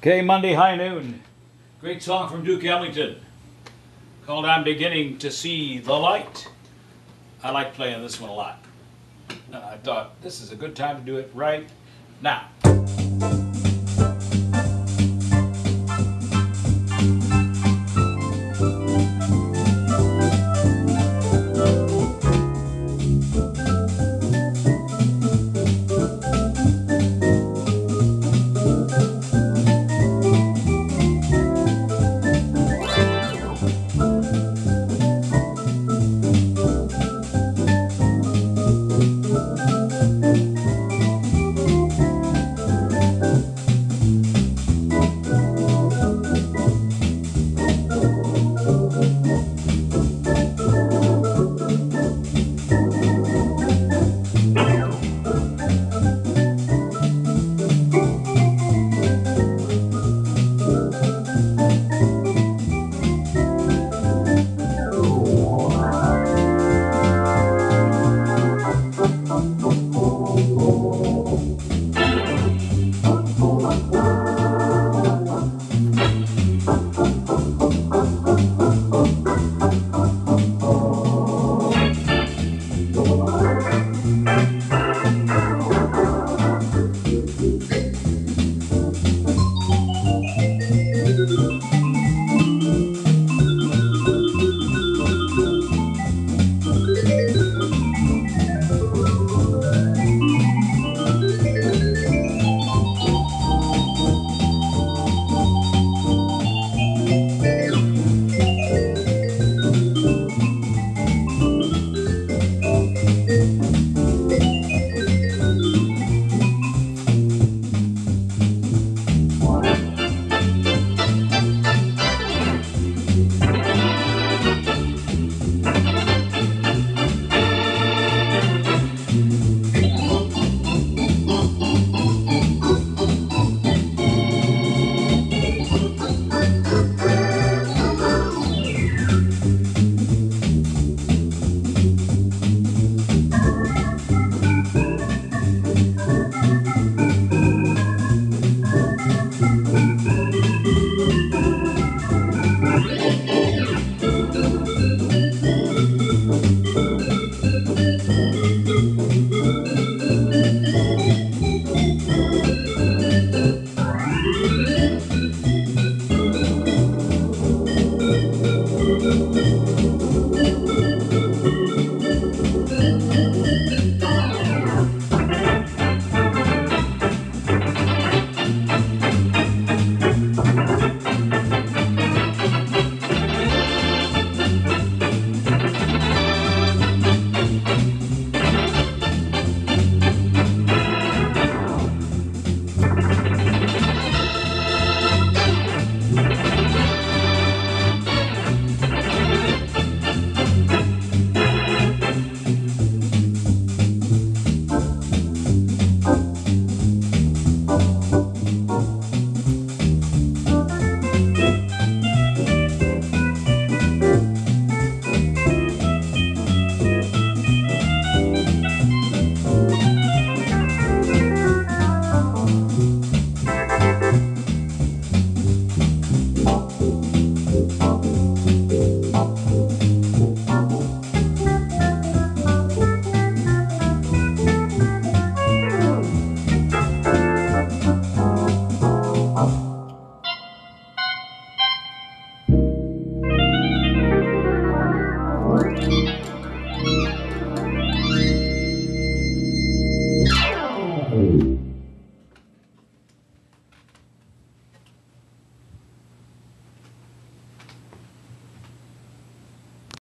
Okay, Monday High Noon. Great song from Duke Ellington called I'm Beginning to See the Light. I like playing this one a lot. And I thought this is a good time to do it right now.